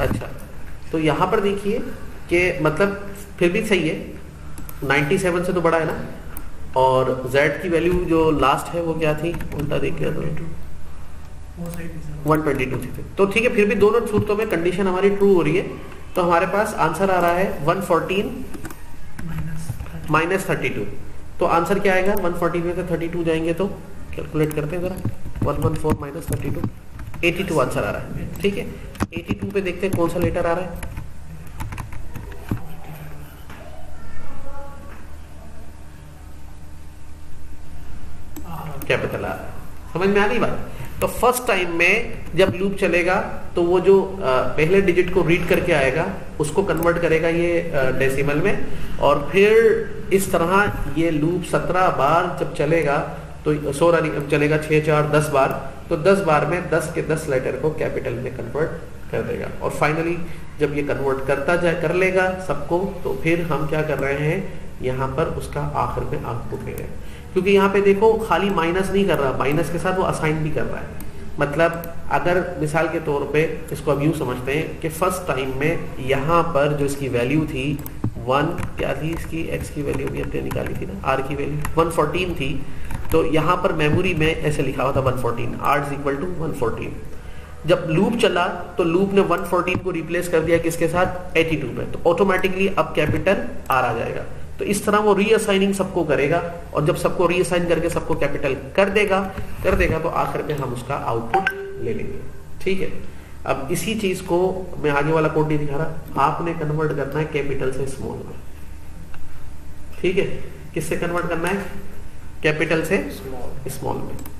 अच्छा, तो यहाँ पर देखिए कि मतलब फिर भी सही है, 97 से तो बड़ा है ना, और Z की वैल्यू जो लास्ट है वो क्या थी, उल्टा देख लिया तो 122 थी। तो ठीक है, फिर भी दोनों सूरतों में कंडीशन हमारी ट्रू हो रही है, तो हमारे पास आंसर आ रहा है 114 माइनस 32। तो आंसर क्या आएगा, 114 में से 32 जाएंगे तो कैलकुलेट करते हैं जरा, 114 माइनस 32, 82 आंसर आ रहा है। ठीक है, 82 पे देखते हैं कौन सा लेटर आ रहा है। क्या पता लगा, समझ में आ रही बात? तो फर्स्ट टाइम में जब लूप चलेगा तो वो जो पहले डिजिट को रीड करके आएगा उसको कन्वर्ट करेगा ये डेसिमल में, और फिर इस तरह ये लूप 17 बार जब चलेगा तो 16 चलेगा 6, 4, 10 बार, तो 10 बार में 10 के 10 लेटर को कैपिटल में कन्वर्ट कर देगा। और फाइनली जब ये कन्वर्ट करता जाए कर लेगा सबको, तो फिर हम क्या कर रहे हैं यहाँ पर उसका आखिर में आउटपुट ले रहे हैं, क्योंकि यहाँ पे देखो खाली माइनस नहीं कर रहा, माइनस के साथ वो असाइन भी कर रहा है। मतलब अगर मिसाल के तौर पे इसको अब यूँ समझते हैं कि फर्स्ट टाइम में यहाँ पर जो इसकी वैल्यू थी 1, क्या थी इसकी x की वैल्यू भी हमने निकाली थी ना, r की वैल्यू 114 थी, तो यहाँ पर मेमोरी में ऐसे लिखा हुआ था 114, r इज इक्वल टू 114। जब लूप चला तो लूप ने 114 को रिप्लेस कर दिया किसके साथ, 82 में, तो ऑटोमेटिकली अब कैपिटल r आ जाएगा। तो इस तरह वो रीअसाइनिंग सबको करेगा, और जब सबको रीअसाइन करके सबको कैपिटल कर देगा तो आखिर में हम उसका आउटपुट ले लेंगे। ठीक है, अब इसी चीज को मैं आगे वाला कोड नहीं दिखा रहा, आपने कन्वर्ट करना है कैपिटल से स्मॉल में। ठीक है, किससे कन्वर्ट करना है, कैपिटल से स्मॉल में।